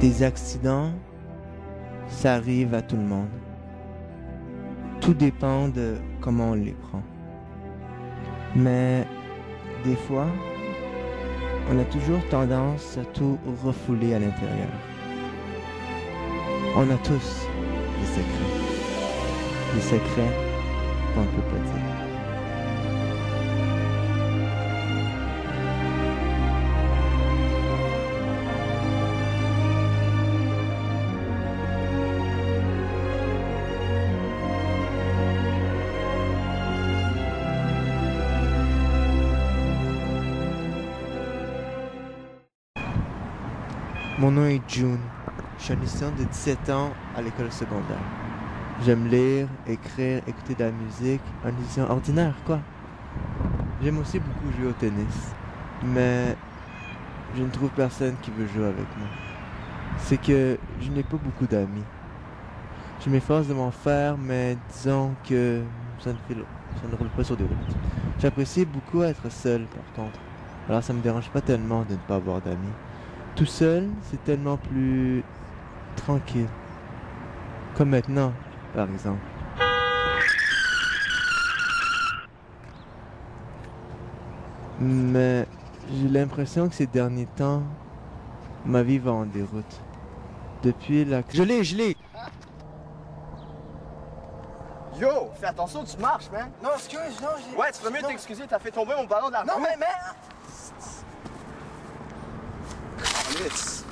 Des accidents, ça arrive à tout le monde. Tout dépend de comment on les prend. Mais des fois, on a toujours tendance à tout refouler à l'intérieur. On a tous des secrets qu'on ne peut pas dire. Mon nom est June, je suis un lycéen de 17 ans à l'école secondaire. J'aime lire, écrire, écouter de la musique, un lycéen ordinaire quoi. J'aime aussi beaucoup jouer au tennis, mais je ne trouve personne qui veut jouer avec moi. C'est que je n'ai pas beaucoup d'amis. Je m'efforce de m'en faire, mais disons que ça ne roule pas sur des routes. J'apprécie beaucoup être seul par contre, alors ça me dérange pas tellement de ne pas avoir d'amis. Tout seul, c'est tellement plus tranquille. Comme maintenant, par exemple. Mais j'ai l'impression que ces derniers temps, ma vie va en déroute. Depuis la... Je l'ai! Yo! Fais attention, tu marches, man! Non, excuse, non, j'ai... Ouais, tu peux mieux t'excuser, t'as fait tomber mon ballon dans la rue. Non, mais,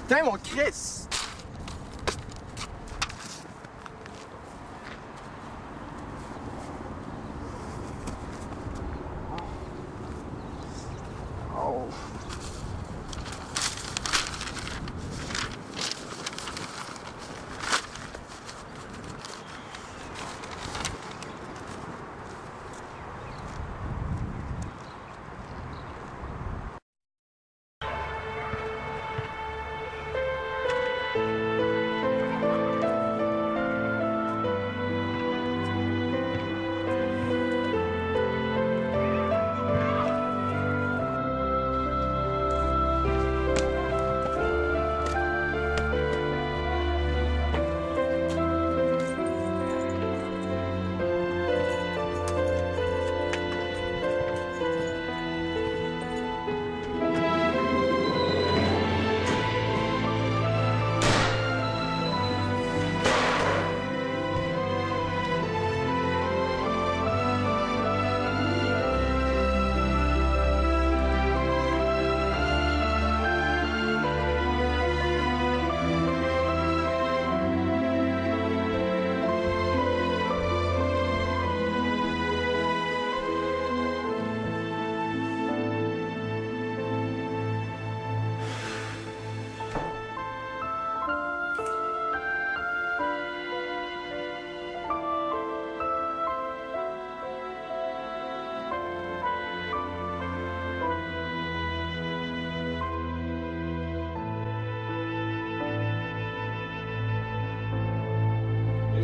Putain, mon Chris! Oh.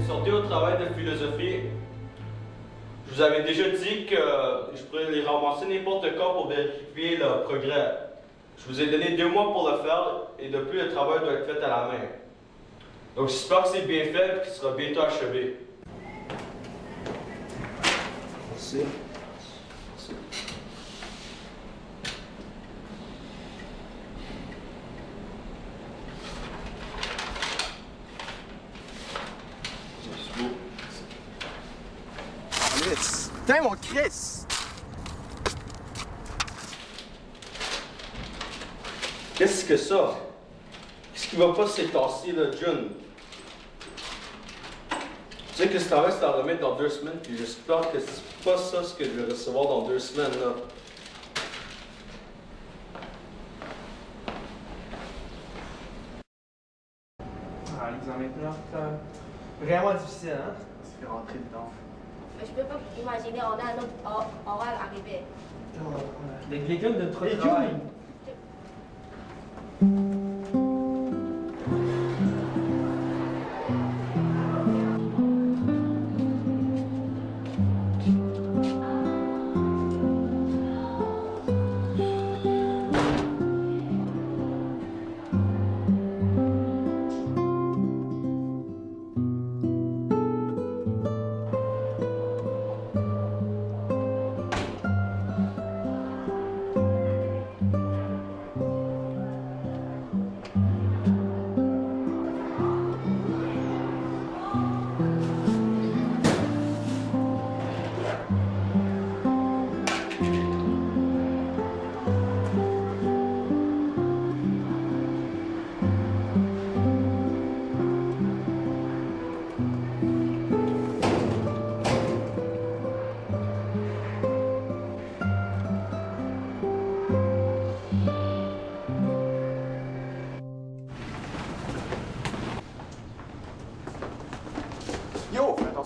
Sortez au travail de philosophie. Je vous avais déjà dit que je pourrais les ramasser n'importe quand pour vérifier le progrès. Je vous ai donné 2 mois pour le faire et depuis, le travail doit être fait à la main. Donc j'espère que c'est bien fait et qu'il sera bientôt achevé. Merci. Putain, mon Chris! Qu'est-ce que ça? Qu'est-ce qui va pas ces temps-ci, là, June? Tu sais que ce travail, c'est à remettre dans 2 semaines, puis j'espère que c'est pas ça ce que je vais recevoir dans 2 semaines, là. Ah, l'examen maintenant, c'est vraiment difficile, hein? C'est rentré dedans. Je peux pas imaginer, on a un autre oral arrivé. Des légumes de trop travail.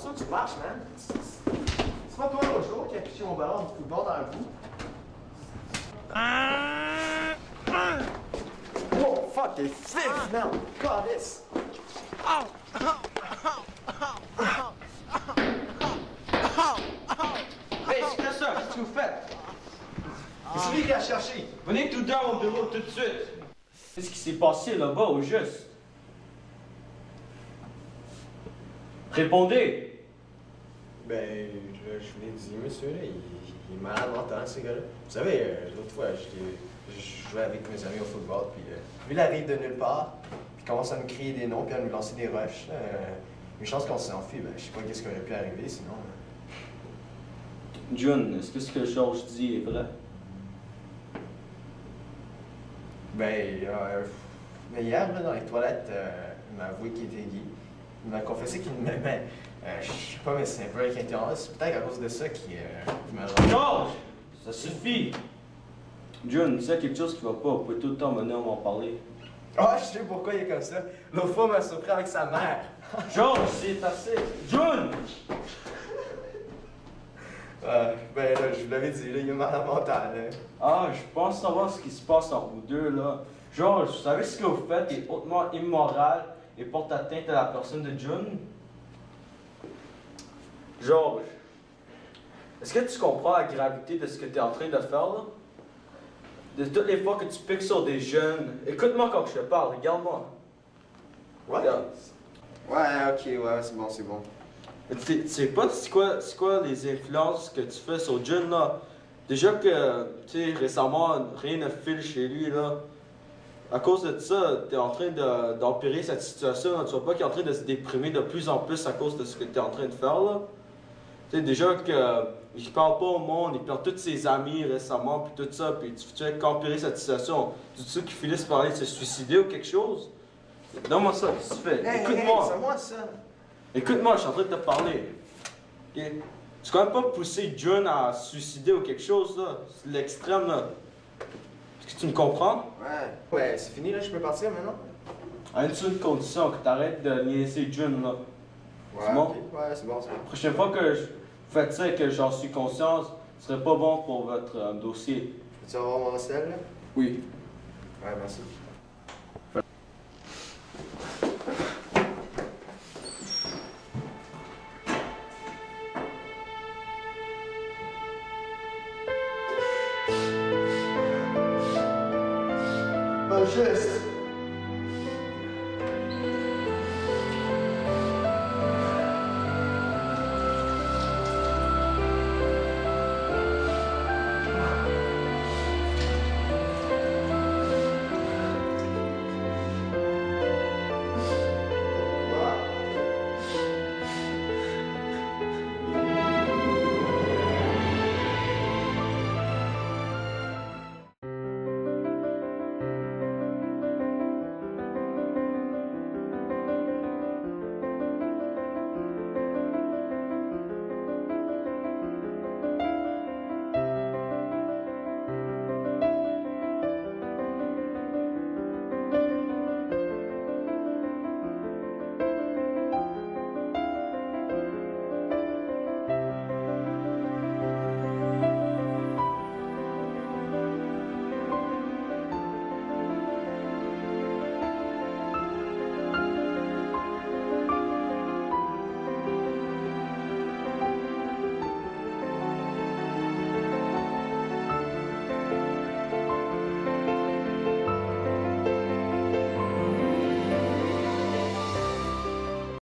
ça que tu marches, man. C'est pas toi le chaud qui a piché mon ballon du coup de bord dans le bout. Oh, fuck, t'es fif, man. God, this. Oh, oh, oh, oh, oh, oh, oh. Hey, c'est ça, qu'est-ce que vous faites? C'est lui qui a cherché. Venez tout dans mon bureau tout de suite. Qu'est-ce qui s'est passé là-bas au juste? Répondez! Ben, je vous l'ai dit, monsieur, là, il est malade mental, ce gars-là. Vous savez, l'autre fois, je jouais avec mes amis au football, puis lui, il arrive de nulle part, puis commence à me crier des noms, puis à nous lancer des rushs. Une chance qu'on s'enfuit, ben, je sais pas qu'est-ce qui aurait pu arriver, sinon... John, est-ce que ce que Georges dit est vrai? Ben, hier, là, dans les toilettes, il m'a avoué qu'il était gay. Il m'a confessé qu'il m'aimait. Je sais pas, mais c'est un peu inquiétant. C'est peut-être à cause de ça qu'il m'a... Georges! Ça suffit! John, tu sais quelque chose qui va pas, vous pouvez tout le temps venir m'en parler. Ah, je sais pourquoi il est comme ça. L'autre fois m'a surpris avec sa mère. Georges, c'est assez. John! Ben là, je vous l'avais dit, là, il est malade mental. Hein. Ah, je pense savoir ce qui se passe entre vous deux, là. Georges, vous savez ce que vous faites est hautement immoral et porte atteinte à la personne de John? Georges, est-ce que tu comprends la gravité de ce que tu es en train de faire là? De toutes les fois que tu piques sur des jeunes, écoute-moi quand je te parle, regarde-moi. Ouais? Ouais, ok, ouais, c'est bon, c'est bon. Tu sais pas c'est quoi les influences que tu fais sur John là? Déjà que, tu sais, récemment, rien ne file chez lui là. À cause de ça, tu es en train d'empirer cette situation. Là. Tu vois pas qu'il est en train de se déprimer de plus en plus à cause de ce que tu es en train de faire. Tu sais, déjà qu'il parle pas au monde, il perd tous ses amis récemment, puis tout ça, puis tu fais qu'empirer cette situation. Tu sais qu'il finisse par aller se suicider ou quelque chose? Donne-moi ça, qu'est-ce que tu fais? Hey, écoute-moi! Hey, c'est moi ça! Écoute-moi, je suis en train de te parler. Okay? Tu peux quand même pas pousser John à se suicider ou quelque chose, là. C'est l'extrême, là. Est-ce que tu me comprends? Ouais. Ouais, c'est fini, là, je peux partir maintenant? À une seule condition, que t'arrêtes de niaiser John, là. Ouais, c'est bon? Okay. Ouais, c'est bon, c'est bon. La prochaine fois que je fais ça et que j'en suis conscient, ce serait pas bon pour votre dossier. Peux-tu avoir mon sel, là? Oui. Ouais, merci. Just